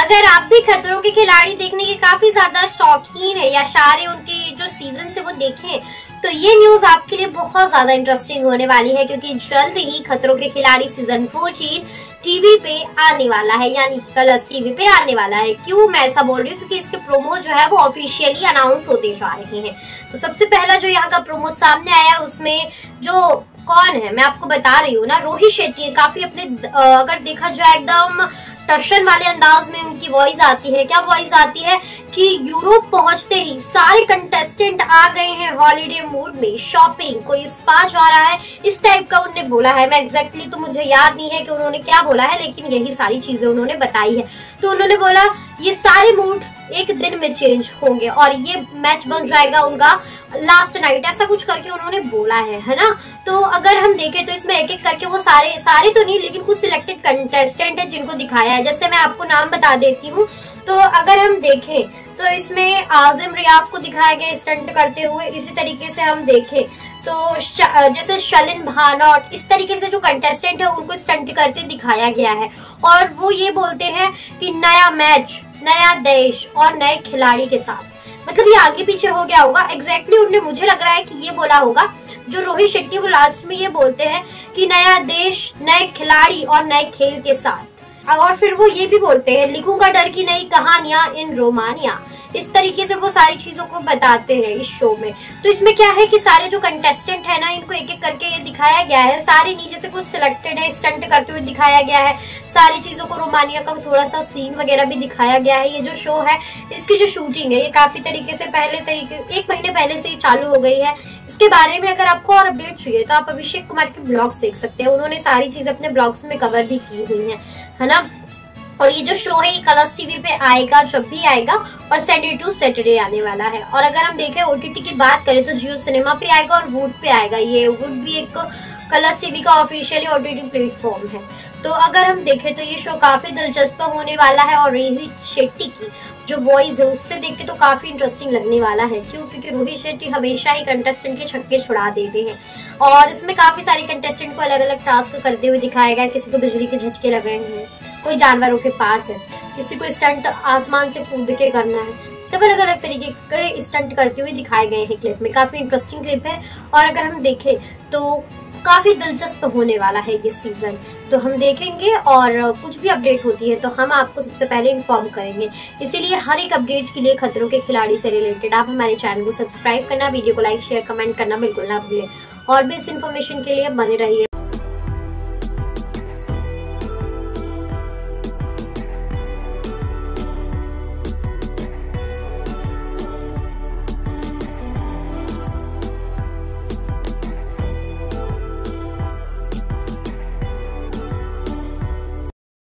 अगर आप भी खतरों के खिलाड़ी देखने के काफी ज्यादा शौकीन है या सारे उनके जो सीजन से वो देखें, तो ये न्यूज आपके लिए बहुत ज्यादा इंटरेस्टिंग होने वाली है, क्योंकि जल्द ही खतरों के खिलाड़ी सीजन 14 टीवी पे आने वाला है, यानी कलर्स टीवी पे आने वाला है। क्यों मैं ऐसा बोल रही हूँ? क्योंकि इसके प्रोमो जो है वो ऑफिशियली अनाउंस होते जा रहे हैं। तो सबसे पहला जो यहाँ का प्रोमो सामने आया, उसमें जो कौन है मैं आपको बता रही हूँ ना, रोहित शेट्टी। काफी अपने अगर देखा जाए एकदम टशन वाले अंदाज में उनकी वॉइस आती है। क्या वॉइस आती है कि यूरोप पहुंचते ही सारे कंटेस्टेंट आ गए हैं हॉलीडे मूड में, शॉपिंग, कोई स्पा जा रहा है, इस टाइप का उनने बोला है। मैं एग्जैक्टली तो मुझे याद नहीं है कि उन्होंने क्या बोला है, लेकिन यही सारी चीजें उन्होंने बताई है। तो उन्होंने बोला ये सारे मूड एक दिन में चेंज होंगे और ये मैच बन जाएगा उनका लास्ट नाइट, ऐसा कुछ करके उन्होंने बोला है ना। तो अगर हम देखें तो इसमें एक एक करके वो सारे तो नहीं, लेकिन कुछ सिलेक्टेड कंटेस्टेंट है जिनको दिखाया है। जैसे मैं आपको नाम बता देती हूँ, तो अगर हम देखें तो इसमें आसिम रियाज़ को दिखाया गया स्टंट करते हुए। इसी तरीके से हम देखें तो जैसे शलिन भानोट, इस तरीके से जो कंटेस्टेंट है उनको स्टंट करते दिखाया गया है। और वो ये बोलते हैं कि नया मैच, नया देश और नए खिलाड़ी के साथ, मतलब ये आगे पीछे हो गया होगा। एग्जैक्टली उन्हें मुझे लग रहा है कि ये बोला होगा जो रोहित शेट्टी, वो लास्ट में ये बोलते हैं कि नया देश, नए खिलाड़ी और नए खेल के साथ। और फिर वो ये भी बोलते हैं लिखूंगा डर की नई कहानियां इन रोमानिया, इस तरीके से वो सारी चीजों को बताते हैं इस शो में। तो इसमें क्या है कि सारे जो कंटेस्टेंट है ना, इनको एक एक करके ये दिखाया गया है। सारे नीचे से कुछ सिलेक्टेड है स्टंट करते हुए दिखाया गया है, सारी चीजों को, रोमानिया का थोड़ा सा सीन वगैरह भी दिखाया गया है। ये जो शो है इसकी जो शूटिंग है ये काफी तरीके से एक महीने पहले से चालू हो गई है। इसके बारे में अगर आपको और अपडेट चाहिए तो आप अभिषेक कुमार के ब्लॉग्स देख सकते हैं, उन्होंने सारी चीजें अपने ब्लॉग्स में कवर भी की हुई है ना। और ये जो शो है ये कलर्स टीवी पे आएगा, जब भी आएगा, और संडे टू सैटरडे आने वाला है। और अगर हम देखें ओटीटी की बात करें तो जियो सिनेमा पे आएगा और वुड पे आएगा। ये वुड भी एक कलर्स टीवी का ऑफिशियली ओटीटी प्लेटफॉर्म है। तो अगर हम देखें तो ये शो काफी दिलचस्प होने वाला है। और रोहित शेट्टी की जो वॉइस है उससे देख के तो काफी इंटरेस्टिंग लगने वाला है। क्यों? क्योंकि रोहित शेट्टी हमेशा ही कंटेस्टेंट के छक्के छुड़ा देते हैं। और इसमें काफी सारे कंटेस्टेंट को अलग अलग टास्क करते हुए दिखाया गया। किसी को बिजली के झटके लग रहे हैं, कोई जानवरों के पास है, किसी को स्टंट आसमान से कूद के करना है, सब अलग अलग तरीके के स्टंट करते हुए दिखाए गए हैं क्लिप में। काफी इंटरेस्टिंग क्लिप है। और अगर हम देखें तो काफी दिलचस्प होने वाला है ये सीजन, तो हम देखेंगे। और कुछ भी अपडेट होती है तो हम आपको सबसे पहले इन्फॉर्म करेंगे, इसीलिए हर एक अपडेट के लिए खतरों के खिलाड़ी से रिलेटेड आप हमारे चैनल को सब्सक्राइब करना, वीडियो को लाइक, शेयर, कमेंट करना बिल्कुल ना भूलें। और भी इस इन्फॉर्मेशन के लिए बने रहिए।